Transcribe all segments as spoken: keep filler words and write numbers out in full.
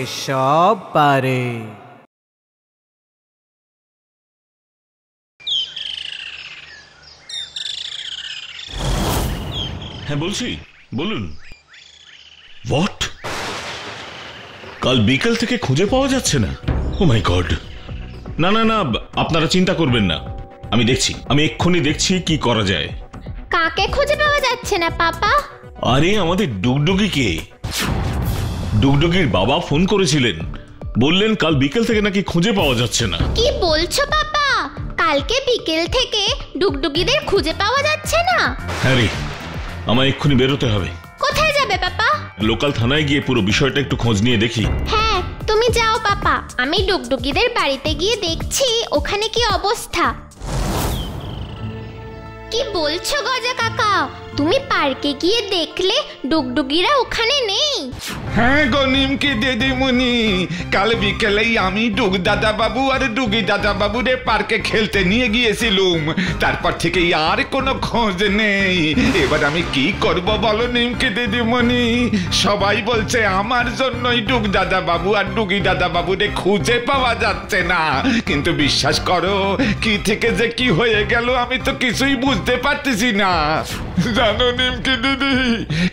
जे शॉब पारे। হ্যাঁ বলছি, বলুন। হোয়াট? কাল বিকেল থেকে খুঁজে পাওয়া যাচ্ছে না? Oh my God. না না না, আপনারা চিন্তা করবেন না, আমি দেখছি, আমি এক্ষুনি দেখছি কি করা যায়। কাকে খুঁজে পাওয়া যাচ্ছে না পাপা? আরে আমাদের ডুগডুগিকে। ডুগডুগির বাবা ফোন করেছিলেন, বললেন কাল বিকেল থেকে নাকি খুঁজে পাওয়া যাচ্ছে না। কি বলছো পাপা? কালকে বিকেল থেকে ডুগডুগিদের খুঁজে পাওয়া যাচ্ছে না? আরে আমায় এক্ষুনি বেরোতে হবে। কোথায় যাবে পাপা? লোকাল থানায় গিয়ে পুরো বিষয়টা একটু খোঁজ নিয়ে দেখি। হ্যাঁ তুমি যাও পাপা, আমি ডুগডুগিদের বাড়িতে গিয়ে দেখছি ওখানে কি অবস্থা। কি বলছো গজা কাকা, তুমি পার্কে গিয়ে দেখলে ডুগডুগিরা ওখানে নেই? হ্যাঁ গো নিমকি দিদিমণি, কাল বিকেলেই আমি ডুগ দাদা বাবু আর ডুগি দাদা বাবু রে পার্কে খেলতে নিয়ে গিয়েছিলুম, তারপর থেকে আর কোনো খোঁজ নেই। এবার আমি কি করব বলো নিমকি দিদিমণি? সবাই বলছে আমার জন্যই ডুগ দাদা বাবু আর ডুগি দাদা বাবু রে খুঁজে পাওয়া যাচ্ছে না, কিন্তু বিশ্বাস করো কি থেকে যে কি হয়ে গেল আমি তো কিছুই বুঝতে পারতেছি না। জানো নিমকি দিদি,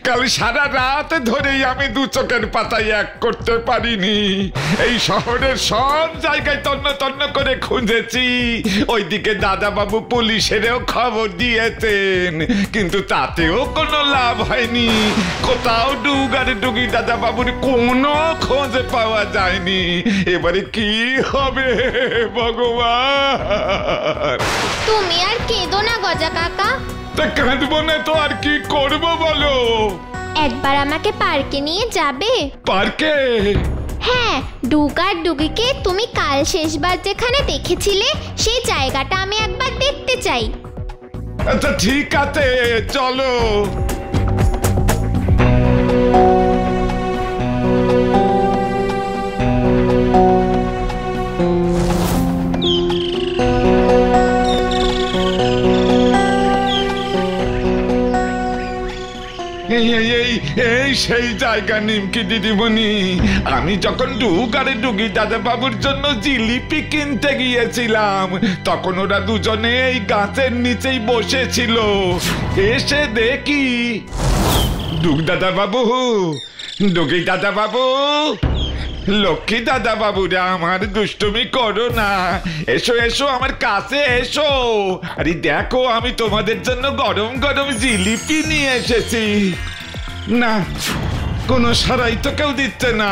কাল সারা রাত ধরেই আমি দু চোখের পাতায় এক করতে পারিনি। এই শহরের সব জায়গায় তন্ন তন্ন করে খুঁজেছি, ওইদিকে দাদাবাবু পুলিশেরও খবর দিয়েছেন, কিন্তু তাতেও কোনো লাভ হয়নি। কোথাও ডুগ আর ডুগি দাদাবাবুর কোনো খোঁজ পাওয়া যায়নি। এবারে কি হবে ভগবান? তুমি আর কেঁদো না গজা কাকা। কাঁদবো না তো আর কি করবো বলো? একবার আমাকে পার্কে নিয়ে যাবে? পার্কে? হ্যাঁ, ডুগ আর ডুগিকে তুমি কাল শেষবার যেখানে দেখেছিলে সেই জায়গাটা আমি একবার দেখতে চাই। আচ্ছা ঠিক আছে চলো। এই সেই জায়গা নিমকি দিদিমণি, আমি যখন ডুগ আর ডুগি দাদা বাবুর জন্য জিলিপি কিনতে গিয়েছিলাম তখন ওরা দুজনে এই গাছের নিচেই বসেছিল। এসে দেখি ডুগ দাদা বাবু ডুগি দাদা বাবু, লক্ষ্মী দাদা বাবুরা আমার দুষ্টুমি করো না, এসো এসো আমার কাছে এসো। আরে দেখো আমি তোমাদের জন্য গরম গরম জিলিপি নিয়ে এসেছি। না কোনো সারাই তো কেউ দিচ্ছে না।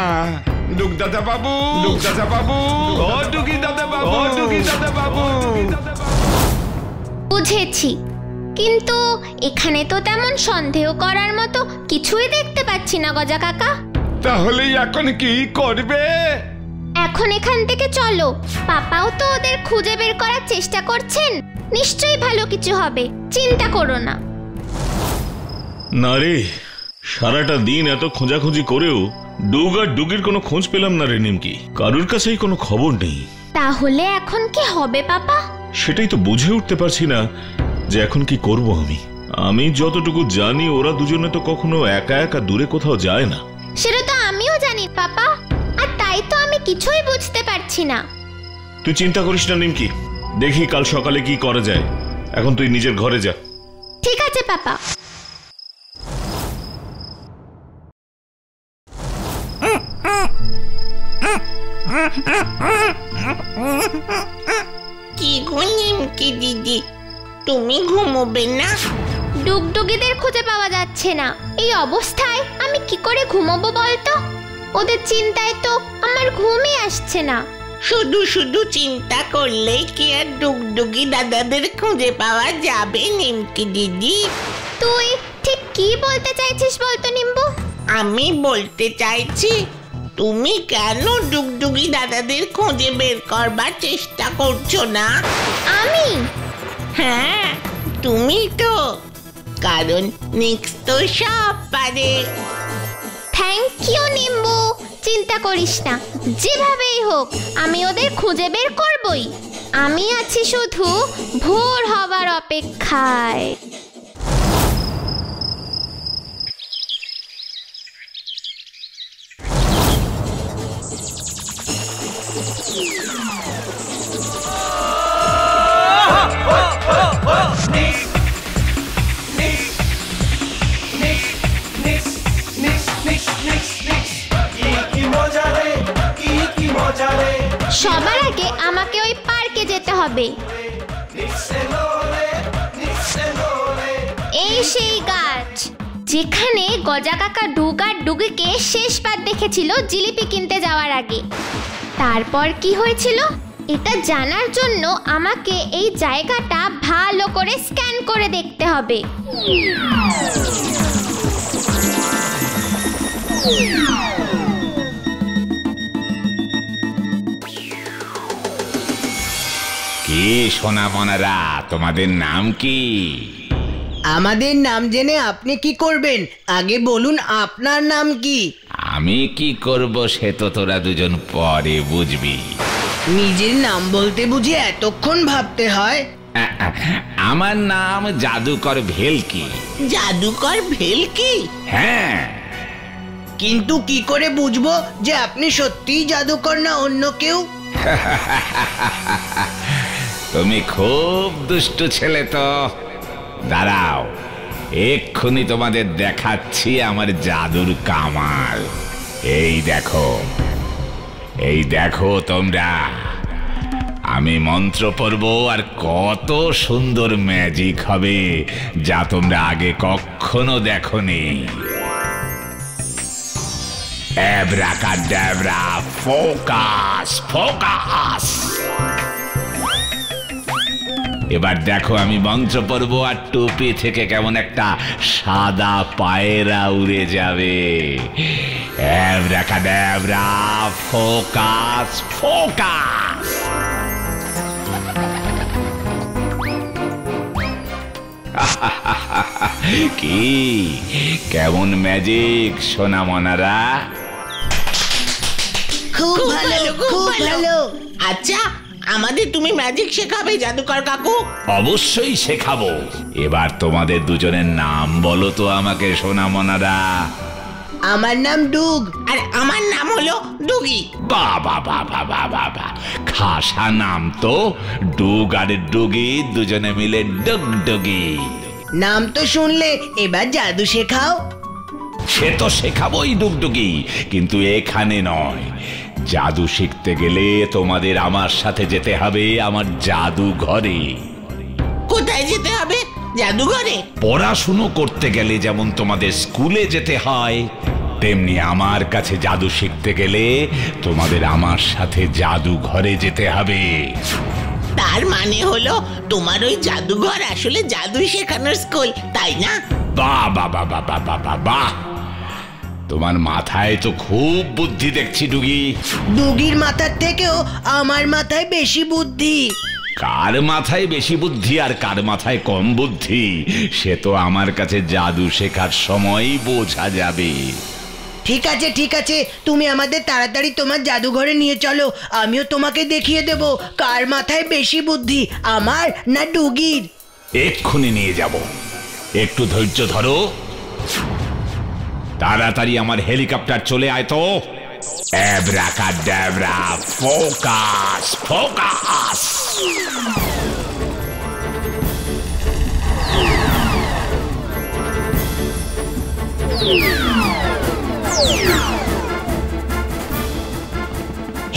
ডুগ দাদা বাবু ডুগ দাদা বাবু ও ডুগি দাদা বাবু ডুগি দাদা বাবু। বুঝেছি, কিন্তু এখানে তো তেমন সন্দেহ করার মতো কিছুই দেখতে পাচ্ছি না গজা কাকা। তাহলে এখন কি করবে? এখন এখান থেকে চলো, পাপাও তো ওদের খুঁজে বের করার চেষ্টা করছেন, নিশ্চয়ই ভালো কিছু হবে, চিন্তা করো না। না রে, সারাটা দিন এত খোঁজাখুঁজি করেও ডুগ আর ডুগির কোনো খোঁজ পেলাম না রে নিমকি, কারুর কাছেই কোনো খবর নেই। তাহলে এখন কি হবে পাপা? সেটাই তো বুঝে উঠতে পারছি না যে এখন কি করব আমি। আমি যতটুকু জানি ওরা দুজনে তো কখনো একা একা দূরে কোথাও যায় না। সেটা তো আমিও জানি পাপা, আর তাই তো আমি কিছুই বুঝতে পারছি না। তুই চিন্তা করিস না নিমকি, দেখি কাল সকালে কি করা যায়। এখন তুই নিজের ঘরে যা। ঠিক আছে পাপা। কি গো নিমকি দিদি, তুমি ঘুমোবে না? ডুগডুগিদের খুঁজে পাওয়া যাচ্ছে না, এই অবস্থায় আমি কি করে ঘুমোবো বলতো? ওদের চিন্তায় তো আমার ঘুমই আসছে না। শুধু শুধু চিন্তা করলেই কি আর ডুগডুগি দাদাদের খুঁজে পাওয়া যাবে নিমকি দিদি? তুই ঠিক কি বলতে চাইছিস বলতো নিম্বু? আমি বলতে চাইছি তুমি কেন ডুগডুগি দাদাদের খুঁজে বের করবার চেষ্টা করছো না? আমি? হ্যাঁ তুমি তো, কারণ নিক্স তো সব পারে। থ্যাংক ইউ নিম্বু, চিন্তা করিস না, যেভাবেই হোক আমি ওদের খুঁজে বের করবই। আমি আছি শুধু ভোর হবার অপেক্ষায়। সবার আগে আমাকে ওই পার্কে যেতে হবে। এই সেই গাছ যেখানে গজা কাকা ডুগ আর ডুগিকে শেষবার দেখেছিল জিলিপি কিনতে যাওয়ার আগে। তারপর কি হয়েছিল এটা জানার জন্য আমাকে এই জায়গাটা ভালো করে স্ক্যান করে দেখতে হবে। কি সোনা বোনেরা, তোমাদের নাম কি? আমাদের নাম জেনে আপনি কি করবেন? আগে বলুন আপনার নাম কি? আমি কি করব সে তো তোরা দুজন পরে বুঝবি। নিজের নাম বলতে বুঝি এতক্ষণ ভাবতে হয়? আমার নাম জাদুকর ভেলকি। জাদুকর ভেলকি? হ্যাঁ, কিন্তু কি করে বুঝবো যে আপনি সত্যি জাদুকর না অন্য কেউ? তুমি খুব দুষ্টু ছেলে তো। দাঁড়াও, এক্ষুনি তোমাদের দেখাচ্ছি আমার জাদুর কামাল। এই দেখো, এই দেখো তোমরা, আমি মন্ত্র পড়ব আর কত সুন্দর ম্যাজিক হবে যা তোমরা আগে কখনো দেখোনি। Abracadabra, focus focus. এবার দেখো আমি মন্ত্র পড়ব আর টুপি থেকে কেমন একটা সাদা পায়রা উড়ে যাবে। Abracadabra, focus focus. কি কেমন ম্যাজিক সোনা মনারা? খুব ভালো, খুব ভালো। আচ্ছা আমাদের তুমি ম্যাজিক শেখাবে জাদুকর কাকু? অবশ্যই শেখাবো। এবার তোমাদের দুজনের নাম বলো তো আমাকে সোনা মনারা। আমার নাম ডুগ আর আমার নাম হলো ডুগি। বাবা বাবা বাবা, খাসা নাম তো। ডুগ আর ডুগি দুজনে মিলে ডুগ ডুগি। নাম তো শুনলে, এবার জাদু শেখাও। সে তো শেখাবোই ডুগডুগি, কিন্তু এখানে নয়। জাদু শিখতে গেলে তোমাদের আমার সাথে যেতে হবে আমার জাদুঘরে। কোথায় যেতে হবে জাদুঘরে? পড়াশুনো করতে গেলে যেমন তোমাদের স্কুলে যেতে হয়, তেমনি আমার কাছে জাদু শিখতে গেলে তোমাদের আমার সাথে জাদুঘরে যেতে হবে। তার মানে হলো তোমার ওই জাদুঘর আসলে জাদু শেখানোর স্কুল, তাই না? বাহ বাবা বাবা বাবা বাহ, তোমার মাথায় তো খুব বুদ্ধি দেখছি ডুগি। ডুগির মাথার থেকেও আমার মাথায় বেশি বুদ্ধি। কার মাথায় বেশি বুদ্ধি আর কার মাথায় কম বুদ্ধি সে তো আমার কাছে জাদু শেখার সময়ই বোঝা যাবে। ঠিক আছে ঠিক আছে, তুমি আমাদের তাড়াতাড়ি তোমার জাদুঘরে নিয়ে চলো। আমিও তোমাকে দেখিয়ে দেব কার মাথায় বেশি বুদ্ধি, আমার না ডুগির। এক্ষুনি নিয়ে যাব, একটু ধৈর্য ধরো। তাড়াতাড়ি আমার হেলিকপ্টার চলে আয় তো। Abracadabra, focus focus.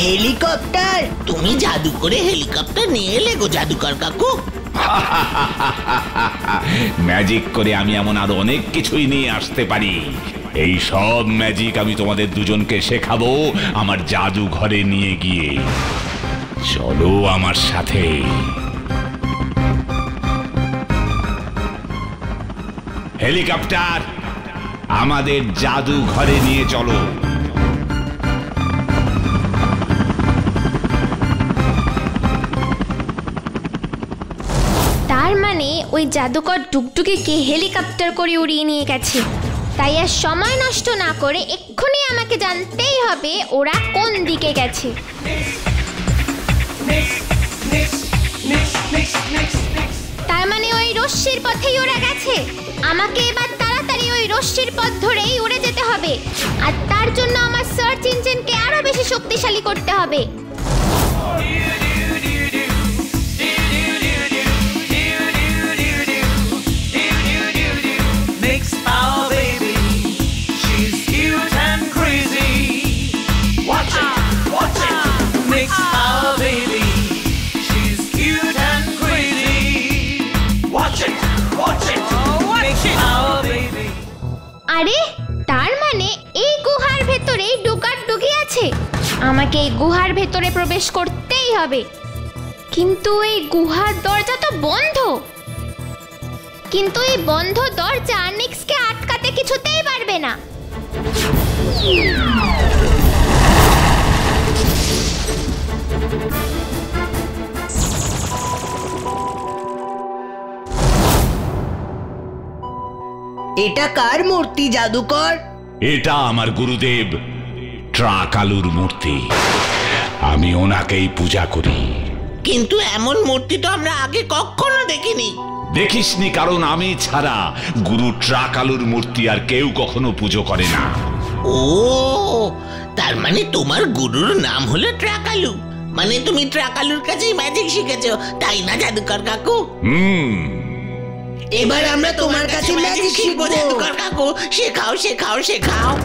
হেলিকপ্টার? তুমি জাদু করে হেলিকপ্টার নিয়ে এলে গো জাদুকর কাকু? ম্যাজিক করে আমি এমন আরো অনেক কিছুই নিয়ে আসতে পারি। এই সব ম্যাজিক আমি তোমাদের দুজনকে শেখাবো আমার জাদুঘরে নিয়ে গিয়ে। চলো আমার সাথে। হেলিকপ্টার, আমাদের জাদুঘরে নিয়ে চলো। তার মানে ওই জাদুকর ডুগডুগিকে হেলিকপ্টার করে উড়িয়ে নিয়ে গেছে। তাই আর সময় নষ্ট না করে এক্ষুনি আমাকে জানতেই হবে ওরা কোন দিকে গেছে। তার মানে ওই রশ্মির পথেই ওরা গেছে। আমাকে এবার তাড়াতাড়ি ওই রশ্মির পথ ধরেই উড়ে যেতে হবে, আর তার জন্য আমার সার্চ ইঞ্জিনকে আরো বেশি শক্তিশালী করতে হবে। गुहार भेतरे प्रवेश करतेई हबे, किन्तु ए गुहार दरजा तो बंधो, किन्तु ए बंधो दरजा निक्स के आटकाते किछुतेई पारबे ना। एटा कार मूर्ति जादूकर? एटा आमार गुरुदेव ट्राकालुर मूर्ति। आमी ओनाकेई पूजा करी। किन्तु एमन मूर्ति तो आमरा आगे कखनो देखिनी। देखिसनी कारण आमी छाड़ा गुरु ट्राकालुर मूर्ति आर केउ कखनो पूजो करे ना। ओ, तार माने तुम्हार गुरुर नाम हलो ट्राकालु। माने तुमी ट्राकालुर काछे मैजिक शिखेछो, ताई ना जादूकर काकू? हम्म। एबार आमरा तुम्हार काछे मैजिक शिखबो जादूकर काकू। शेखाओ शेखाओ शेखाओ।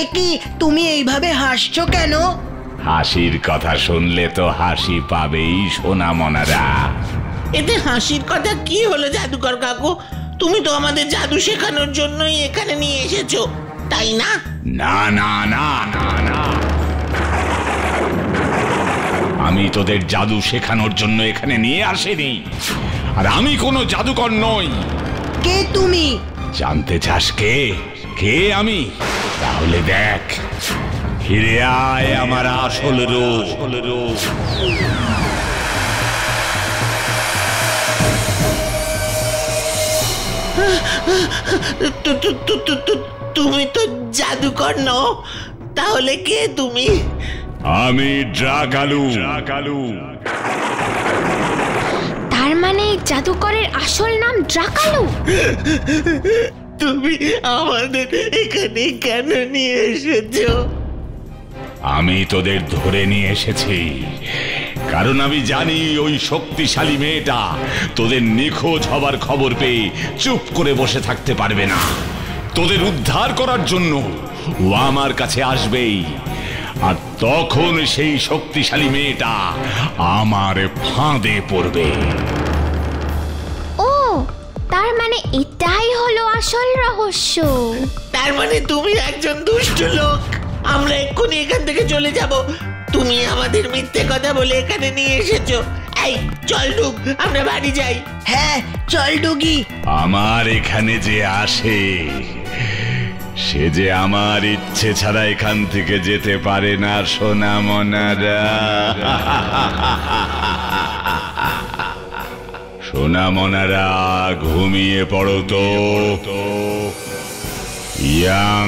एकी तुमी एइभावे हासछो केनो? हासिर कथा सुनले तो हासि पाबेई सोना मनारा। एते हासिर कथा की हलो जादूकर काकू? तुमी तो आमादेर जादू शेखानोर जोन्नोई एखाने निये एसेछो, ताई ना? ना ना ना ना ना आमी तोदेर जादू शेखानोर जोन्नो एखाने निये आसिनी। आर आमी कोनो जादूकर नई। के तुमी? जानते चास के? के आमी? ताहले देख फिरे आए आमार आसल रूप। तुमी तो जादूकर नौ, ताहले के तुमी? आमी ड्राकालु। ड्राकालु तार माने जादूकरेर आसल नाम ड्राकालु। তুমি আমাদের এখানে কেন নিয়ে এসেছো? আমি তোদের ধরে নিয়ে এসেছি কারণ আমি জানি ওই শক্তিশালী মেয়েটা তোদের নিখোঁজ হবার খবর পেয়ে চুপ করে বসে থাকতে পারবে না। তোদের উদ্ধার করার জন্য ও আমার কাছে আসবেই, আর তখন সেই শক্তিশালী মেয়েটা আমার ফাঁদে পড়বে। तार माने इताई होलो आसल रहस्य। तार माने तुमी एकजन दुष्ट लोक। आमरा एखुनी एखान थेके चले जाबो। तुमी आमादेर मिथ्ये कथा बोले एखाने निये एसेछो। এই চল ডুগ, আমরা বাড়ি যাই। হ্যাঁ চল ডুগি। আমার এখানে যে আসে সে যে আমার ইচ্ছে ছাড়া এখান থেকে যেতে পারে না সোনা মনারা। সোনা মনারা ঘুমিয়ে পড়ো তো। ইয়াং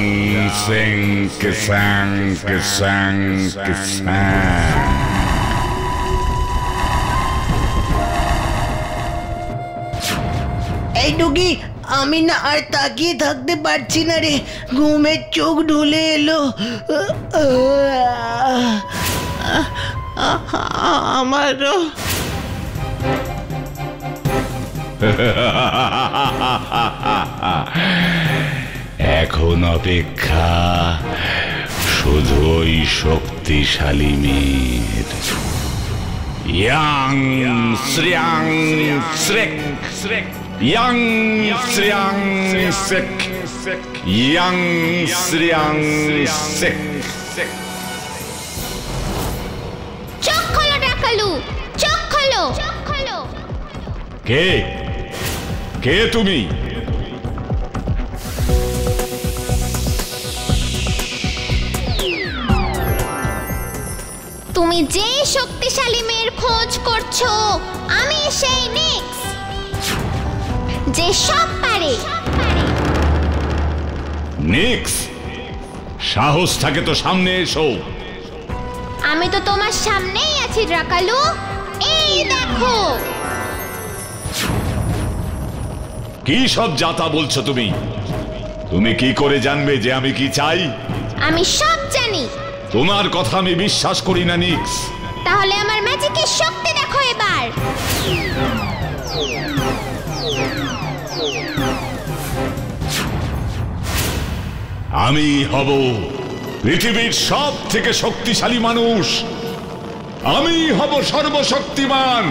সিং কিসাং কিসাং কিসাং। এই ডুগি, আমি না আর তাকিয়ে থাকতে পারছি না রে, ঘুমে চোখ ঢুলে এলো। আমারও এখন অপেক্ষা শুধু ওই শক্তিশালী মেয়ের। ইয়াং শ্রিয়াং শ্রেক শ্রেক ইয়াং শ্রিয়াং শ্রেক শ্রেক ইয়াং শ্রিয়াং শ্রেক শ্রেক। চোখ খোলো ডাকালু, চোখ খোলো। কে কে তুমি? তুমি যে শক্তিশালী মেয়ের খোঁজ করছো আমি সেই নিক্স, যে সব পারে। নিক্স, সাহস থাকে তো সামনে এসো। আমি তো তোমার সামনেই আছি ড্রাকালু, এই দেখো। কি সব যাতা বলছো তুমি? তুমি কি করে জানবে যে আমি কি চাই? আমি সব জানি। তোমার কথা আমি বিশ্বাস করি না নিক্স। তাহলে আমার ম্যাজিকের শক্তি দেখো এবার। আমি হব পৃথিবীর সব থেকে শক্তিশালী মানুষ। আমি হব সর্বশক্তিমান।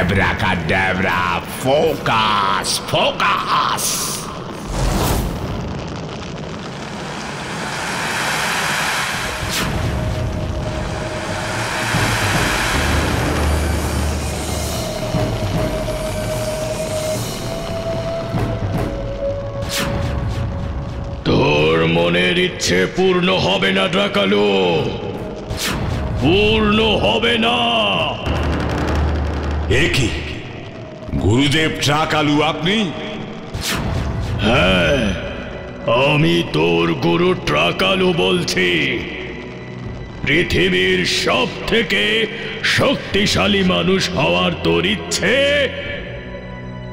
Abracadabra, focus focus. তোর মনের ইচ্ছে পূর্ণ হবে না ড্রাকালো, পূর্ণ হবে না। একই গুরুদেব ট্রাকালু আপনি? হ্যাঁ, আমি তোর গুরু ট্রাকালু বলছি, পৃথিবীর সব থেকে শক্তিশালী মানুষ হওয়ার তোর ইচ্ছে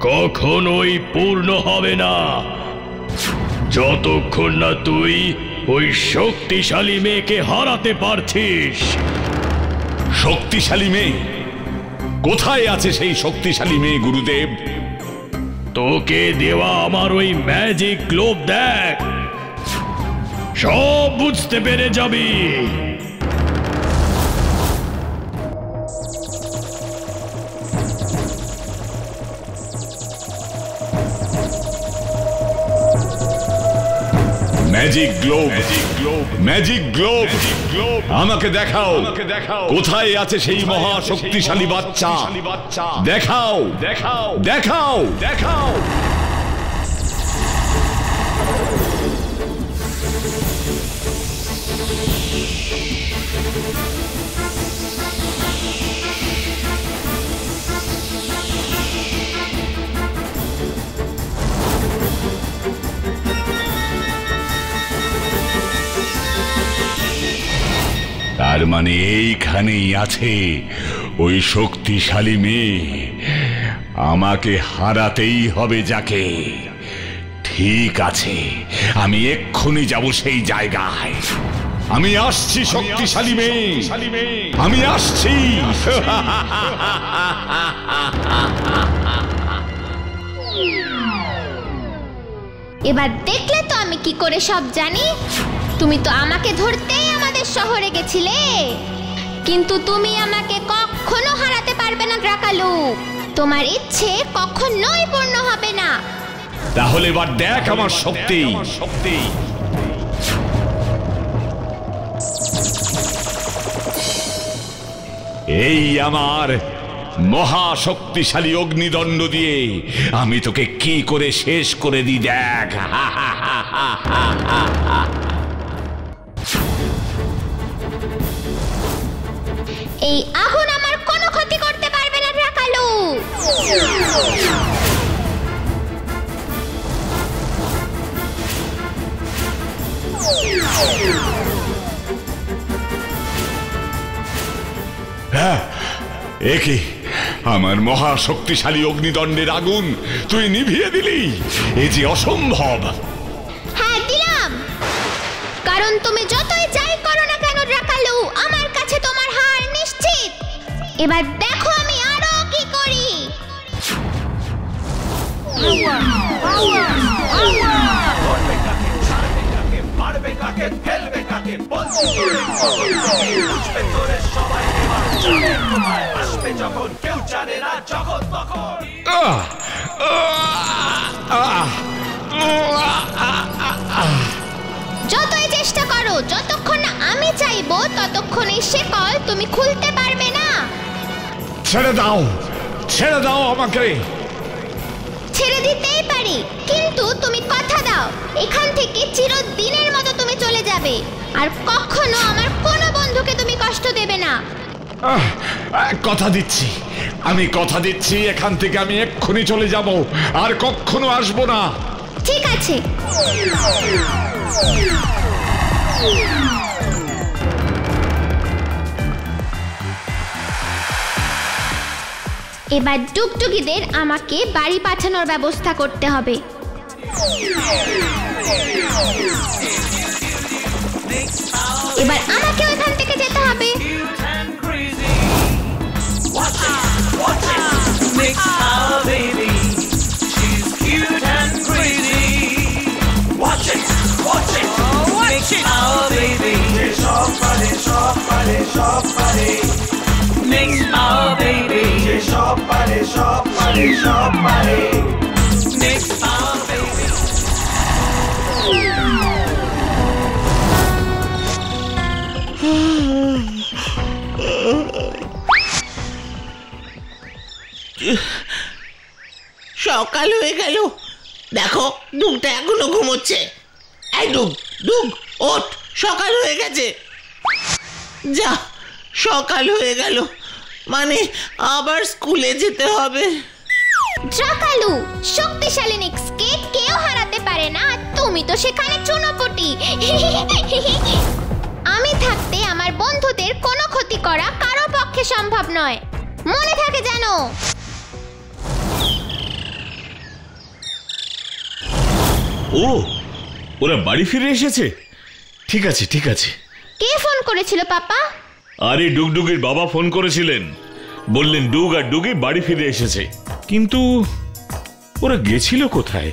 কখনোই পূর্ণ হবে না যতক্ষণ না তুই ওই শক্তিশালী মেয়েকে হারাতে পারছিস। শক্তিশালী মেয়ে? কোথায় আছে সেই শক্তিশালী মেয়ে গুরুদেব? তোকে দেওয়া আমার ওই ম্যাজিক গ্লোব দেখ, সব বুঝতে পেরে যাবি। ম্যাজিক গ্লোব, ম্যাজিক গ্লোব আমাকে দেখাও, কোথায় আছে সেই মহা শক্তিশালী বাচ্চা? দেখাও দেখাও দেখাও দেখাও। তার মানে এইখানেই আছে ওই শক্তিশালী মেয়ে। আমাকে হারাতেই হবে যাকে। ঠিক আছে, আমি এক্ষুনি যাব সেই জায়গায়। আমি আসছি শক্তিশালী মেয়ে, আমি আসছি। এবার দেখলে তো আমি কি করে সব জানি। তুমি তো আমাকে ধরতেই আমাদের শহরে গেছিলে, কিন্তু তুমি আমাকে কখনো হারাতে পারবে না ড্রাকালু। তোমার ইচ্ছে কখনোই পূর্ণ হবে না। তাহলে এবার দেখ আমার শক্তি। এই আমার মহা শক্তিশালী অগ্নিদণ্ড দিয়ে আমি তোকে কি করে শেষ করে দিই দেখ। এই আগুন আমার কোনো ক্ষতি করতে পারবে না ড্রাকালু। হ্যাঁ, একই আমার মহা শক্তিশালী অগ্নিদণ্ডের আগুন তুই নিভিয়ে দিলি। এই যে অসম্ভব। হ্যাঁ দিলাম, কারণ তুমি যতই চাই করো না কেন ড্রাকালু, আমার কাছে তোমার হার নিশ্চিত। এবার দেখো আমি আরো কি করি। যতই চেষ্টা করো, যতক্ষণ না আমি চাইবো ততক্ষণ এই শিকল তুমি খুলতে পারবে না। ছেড়ে দাও, ছেড়ে দাও আমাকে। ছেড়ে দিতেই পারি, কিন্তু তুমি কথা দাও এখান থেকে চিরদিনের মতো তুমি চলে যাবে, আর কখনো আমার কোনো বন্ধুকে তুমি কষ্ট দেবে না। কথা দিচ্ছি, আমি কথা দিচ্ছি, এখান থেকে আমি এক্ষুনি চলে যাব, আর কখনো আসবো না। ঠিক আছে। এবার ডুগডুগিদের আমাকে বাড়ি পাঠানোর ব্যবস্থা করতে হবে। এবার আমাকে ওইখান থেকে যেতে হবে। সকাল হয়ে গেল, দেখো দুগটা এখনো ঘুমোচ্ছে। এই দুগ দুগ ওঠ, সকাল হয়ে গেছে। যা, সকাল হয়ে গেল মানে আবার স্কুলে যেতে হবে। ড্রাকালু, শক্তিশালী নিক্সকে কেউ হারাতে পারে না, তুমি তো সেখানে চুনোপুটি। আমি থাকতে আমার বন্ধুদের কোনো ক্ষতি করা কারো পক্ষে সম্ভব নয়, মনে থাকে জানো। ও, ওরা বাড়ি ফিরে এসেছে। ঠিক আছে ঠিক আছে। কে ফোন করেছিল পাপা? আরে ডুগডুগির বাবা ফোন করেছিলেন, বললেন ডুগ আর ডুগি বাড়ি ফিরে এসেছে। কিন্তু ওরা গেছিল কোথায়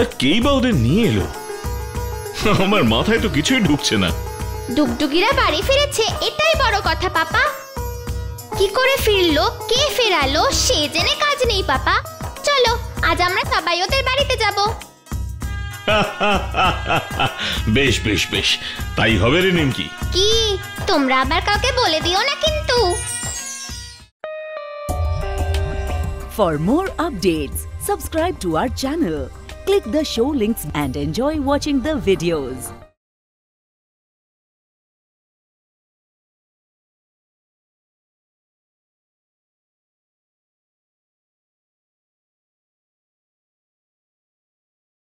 আর কেই বা ওদের নিয়ে এলো, আমার মাথায় তো কিছুই ঢুকছে না। ডুগডুগিরা বাড়ি ফিরেছে এটাই বড় কথা পাপা, কি করে ফিরলো, কে ফেরালো সে জেনে কাজ নেই পাপা। চলো আজ আমরা সবাই ওদের বাড়িতে যাব। বেশ বেশ বেশ, তাই হবে রে নিমকি। কি তোমরা আবার কাউকে বলে দিও না কিন্তু। For more updates, subscribe to our channel, click the show links and enjoy watching the videos.